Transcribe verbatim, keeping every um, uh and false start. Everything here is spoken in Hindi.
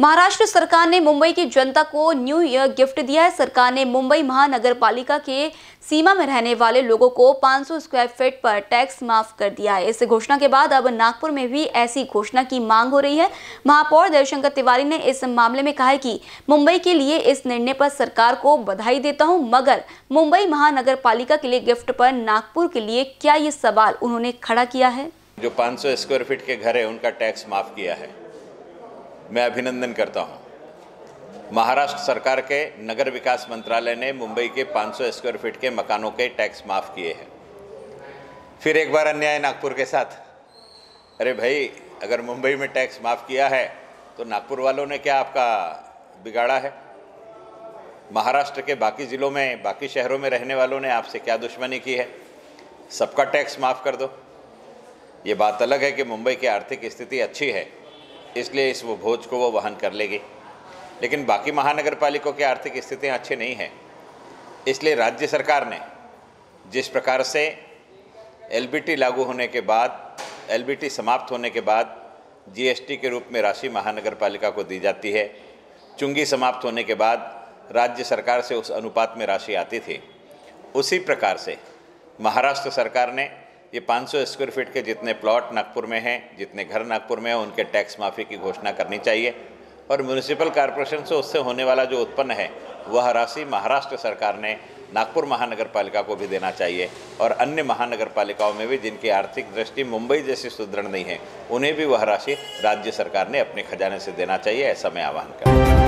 महाराष्ट्र सरकार ने मुंबई की जनता को न्यू ईयर गिफ्ट दिया है। सरकार ने मुंबई महानगर पालिका के सीमा में रहने वाले लोगों को पाँच सौ स्क्वायर फीट पर टैक्स माफ कर दिया है। इस घोषणा के बाद अब नागपुर में भी ऐसी घोषणा की मांग हो रही है। महापौर दव शंकर तिवारी ने इस मामले में कहा है कि मुंबई के लिए इस निर्णय पर सरकार को बधाई देता हूँ, मगर मुंबई महानगर पालिका के लिए गिफ्ट पर नागपुर के लिए क्या, ये सवाल उन्होंने खड़ा किया है। जो पाँच सौ स्क्वायर फीट के घर है उनका टैक्स माफ किया है, मैं अभिनंदन करता हूं। महाराष्ट्र सरकार के नगर विकास मंत्रालय ने मुंबई के पाँच सौ स्क्वायर फीट के मकानों के टैक्स माफ़ किए हैं। फिर एक बार अन्याय नागपुर के साथ। अरे भाई, अगर मुंबई में टैक्स माफ़ किया है तो नागपुर वालों ने क्या आपका बिगाड़ा है? महाराष्ट्र के बाकी ज़िलों में, बाकी शहरों में रहने वालों ने आपसे क्या दुश्मनी की है? सबका टैक्स माफ़ कर दो। ये बात अलग है कि मुंबई की आर्थिक स्थिति अच्छी है, इसलिए इस वो बोझ को वो वहन कर लेगी, लेकिन बाकी महानगर पालिकों की आर्थिक स्थितियां अच्छी नहीं हैं, इसलिए राज्य सरकार ने जिस प्रकार से एल बी टी लागू होने के बाद, एल बी टी समाप्त होने के बाद जी एस टी के रूप में राशि महानगर पालिका को दी जाती है, चुंगी समाप्त होने के बाद राज्य सरकार से उस अनुपात में राशि आती थी, उसी प्रकार से महाराष्ट्र सरकार ने ये पाँच सौ स्क्वायर फीट के जितने प्लॉट नागपुर में हैं, जितने घर नागपुर में हैं, उनके टैक्स माफ़ी की घोषणा करनी चाहिए और म्यूनिसिपल कॉरपोरेशन से उससे होने वाला जो उत्पन्न है वह राशि महाराष्ट्र सरकार ने नागपुर महानगर पालिका को भी देना चाहिए और अन्य महानगर पालिकाओं में भी जिनकी आर्थिक दृष्टि मुंबई जैसी सुदृढ़ नहीं है, उन्हें भी वह राशि राज्य सरकार ने अपने खजाने से देना चाहिए। ऐसा मैं आह्वान करता हूँ।